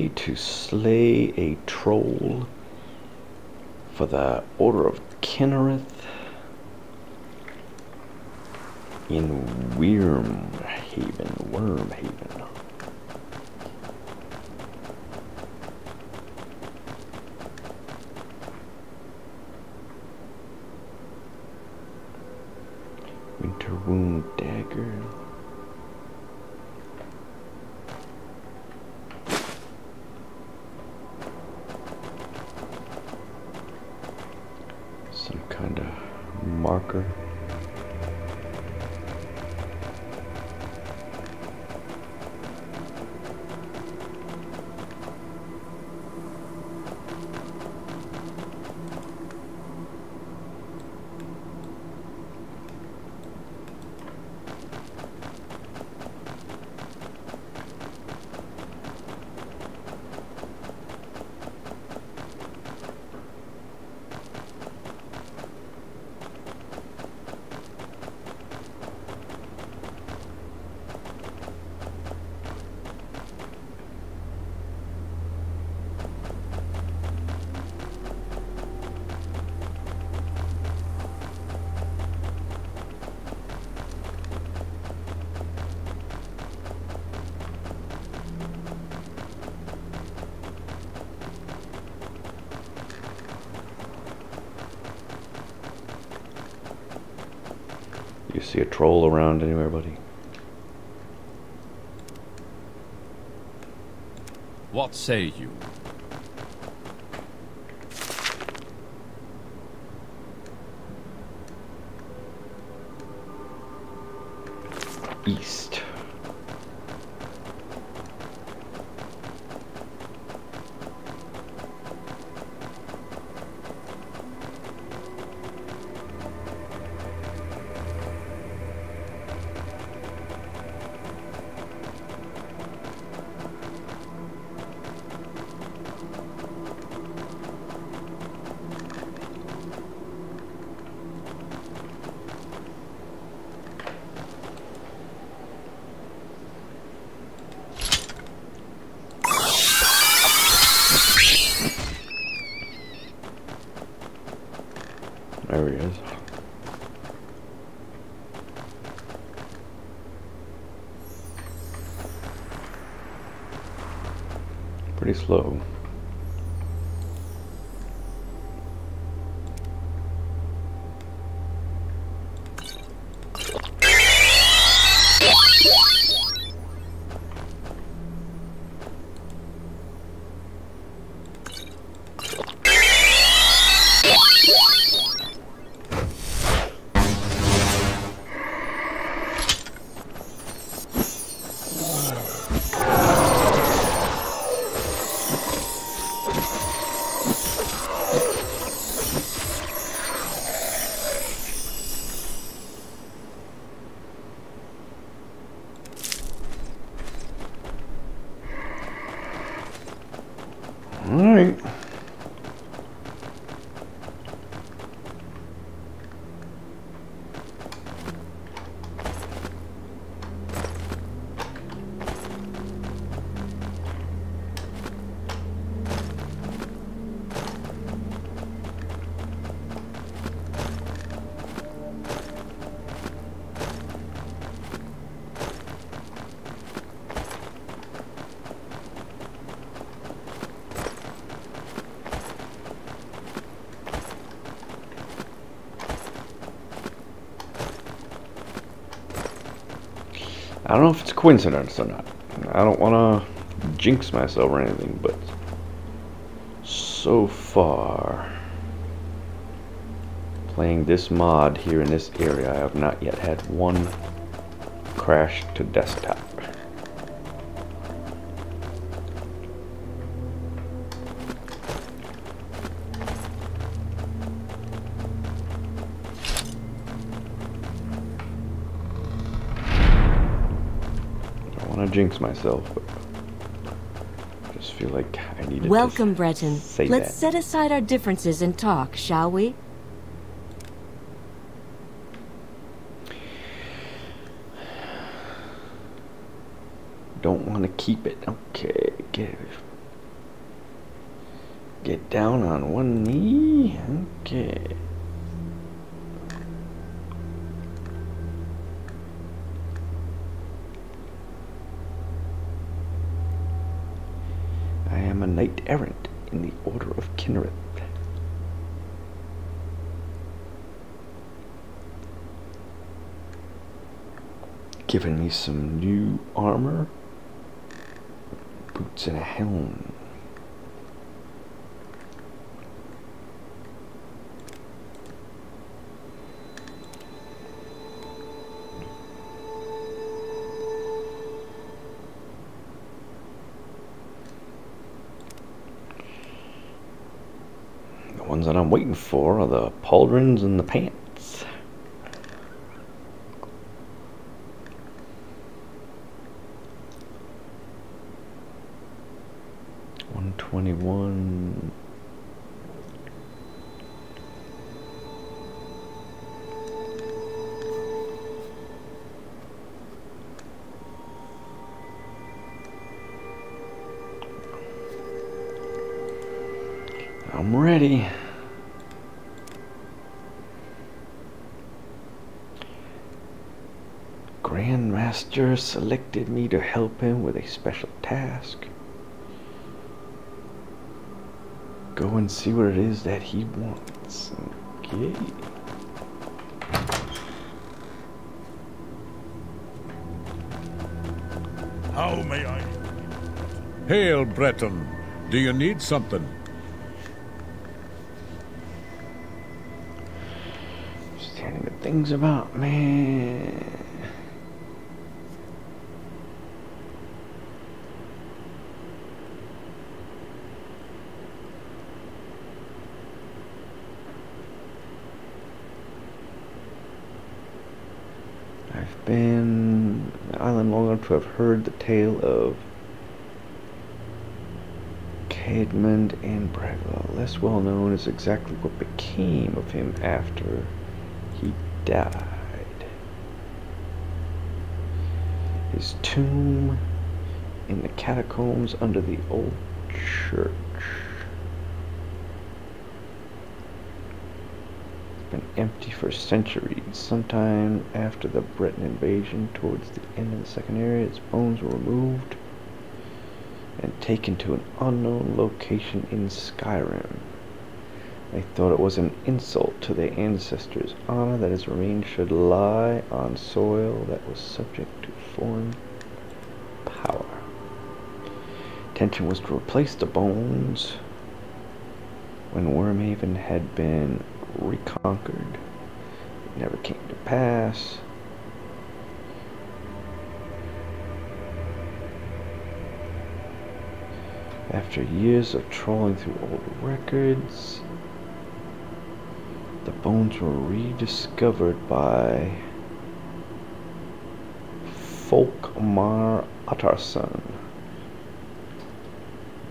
way to slay a troll for the Order of Kinnereth in Wyrmhaven. Winterwound dagger. Some kind of marker. You see a troll around anywhere, buddy? What say you? East. There he is. Pretty slow. I don't know if it's a coincidence or not. I don't want to jinx myself or anything, but so far, playing this mod here in this area, I have not yet had one crash to desktop. Jinx myself, but I just feel like I need to. Welcome, Breton. Let's set aside our differences and talk, shall we? Don't want to keep it. Okay, give. Get down on one knee. Okay. I am a knight errant in the Order of Kinnereth. Giving me some new armor, boots and a helm. The ones that I'm waiting for are the pauldrons and the pants. I'm ready. Grandmaster selected me to help him with a special task. Go and see what it is that he wants. Okay. How may I? Hail, Breton. Do you need something? Standing with things about, man. Been island long enough to have heard the tale of Cadmund and Bradwell. Less well known is exactly what became of him after he died. His tomb in the catacombs under the old church. Been empty for centuries. Sometime after the Breton invasion, towards the end of the second era, its bones were removed and taken to an unknown location in Skyrim. They thought it was an insult to their ancestors' honor that his remains should lie on soil that was subject to foreign power. Intention was to replace the bones when Wyrmhaven had been reconquered. It never came to pass. After years of trawling through old records, the bones were rediscovered by Folkmar Attarsan.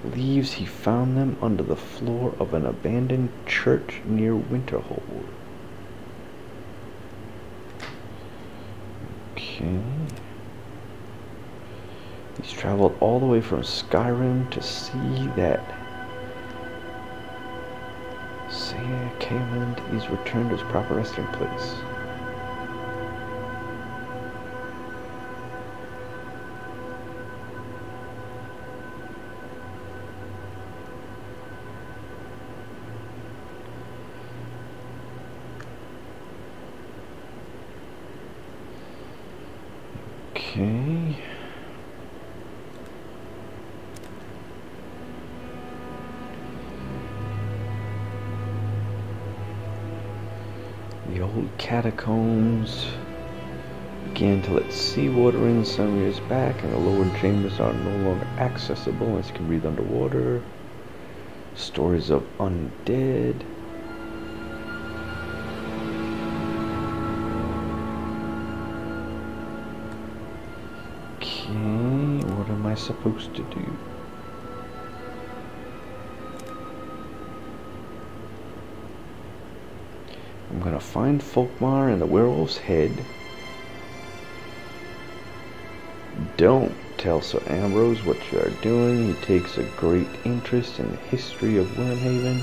Believes he found them under the floor of an abandoned church near Winterhold. Okay. He's traveled all the way from Skyrim to see that Sayer Kaeland is returned to his proper resting place. Okay. The old catacombs began to let seawater in some years back, and the lower chambers are no longer accessible as you can breathe underwater. Stories of undead. Supposed to do. I'm gonna find Folkmar and the werewolf's head. Don't tell Sir Ambrose what you are doing. He takes a great interest in the history of Wyrmhaven.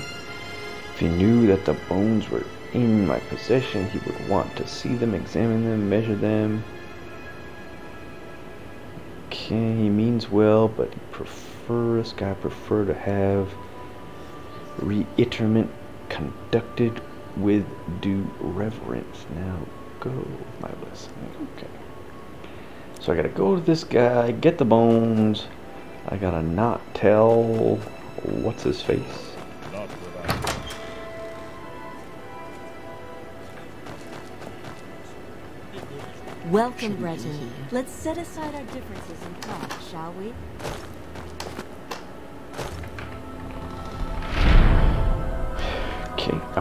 If he knew that the bones were in my possession, he would want to see them, examine them, measure them. Okay, he means well, but he prefers, I prefer to have reiterment conducted with due reverence. Now go with my listening. Okay. So I gotta go to this guy, get the bones. I gotta not tell what's his face. Welcome, Breton. Let's set aside our differences and talk, shall we? Okay, I